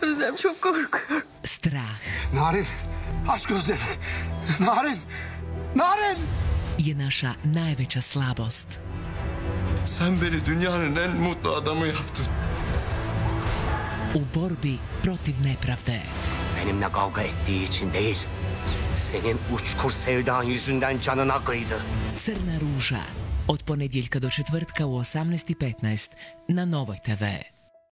Özlem çok korkuyorum. Strah. Narin, aç gözlerini. Narin, Narin! Je naša najveća slabost. Sen beni dünyanın en mutlu adamı yaptın. U borbi protiv nepravde. Benimle kavga ettiği için değil, senin uçkur sevdan yüzünden canına kıydı. Crna ruža. Od ponedjeljka do četvrtka u 18:15 na Novoj TV.